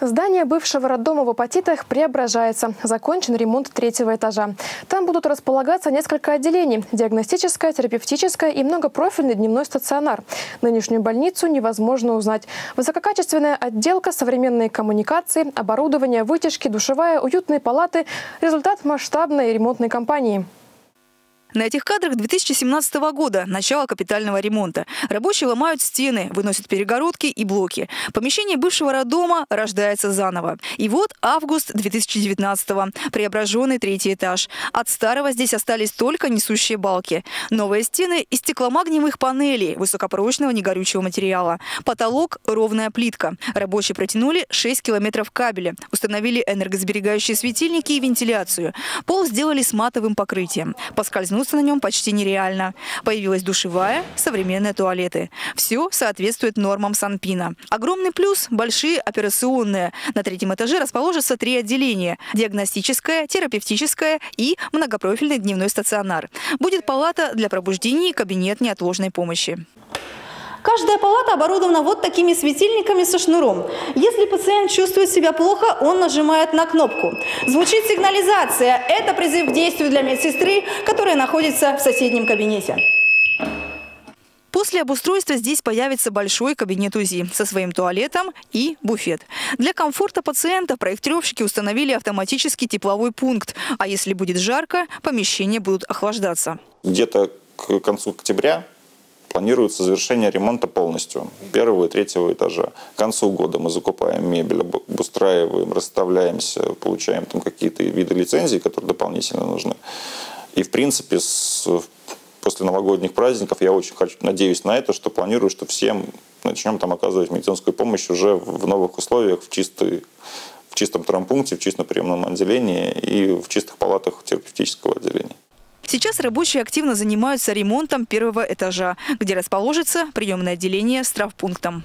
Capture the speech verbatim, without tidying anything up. Здание бывшего роддома в Апатитах преображается. Закончен ремонт третьего этажа. Там будут располагаться несколько отделений – диагностическое, терапевтическое и многопрофильный дневной стационар. Нынешнюю больницу невозможно узнать. Высококачественная отделка, современные коммуникации, оборудование, вытяжки, душевая, уютные палаты – результат масштабной ремонтной кампании. На этих кадрах две тысячи семнадцатого года – начало капитального ремонта. Рабочие ломают стены, выносят перегородки и блоки. Помещение бывшего роддома рождается заново. И вот август две тысячи девятнадцатого. Преображенный третий этаж. От старого здесь остались только несущие балки. Новые стены из стекломагниевых панелей, высокопрочного негорючего материала. Потолок – ровная плитка. Рабочие протянули шесть километров кабеля. Установили энергосберегающие светильники и вентиляцию. Пол сделали с матовым покрытием. Поскользнуться на нем почти нереально. Появилась душевая, современные туалеты. Все соответствует нормам Санпина. Огромный плюс – большие операционные. На третьем этаже расположатся три отделения – диагностическое, терапевтическое и многопрофильный дневной стационар. Будет палата для пробуждения и кабинет неотложной помощи. Каждая палата оборудована вот такими светильниками со шнуром. Если пациент чувствует себя плохо, он нажимает на кнопку. Звучит сигнализация. Это призыв к действию для медсестры, которая находится в соседнем кабинете. После обустройства здесь появится большой кабинет УЗИ со своим туалетом и буфет. Для комфорта пациента проектировщики установили автоматический тепловой пункт. А если будет жарко, помещения будут охлаждаться. Где-то к концу октября планируется завершение ремонта полностью, первого и третьего этажа. К концу года мы закупаем мебель, обустраиваем, расставляемся, получаем там какие-то виды лицензий, которые дополнительно нужны. И в принципе, с, после новогодних праздников я очень хочу, надеюсь на это, что планирую, что всем начнем там оказывать медицинскую помощь уже в новых условиях, в, чистый, в чистом травмпункте, в чистом приемном отделении и в чистых палатах терапевтического отделения. Сейчас рабочие активно занимаются ремонтом первого этажа, где расположится приемное отделение с травмпунктом.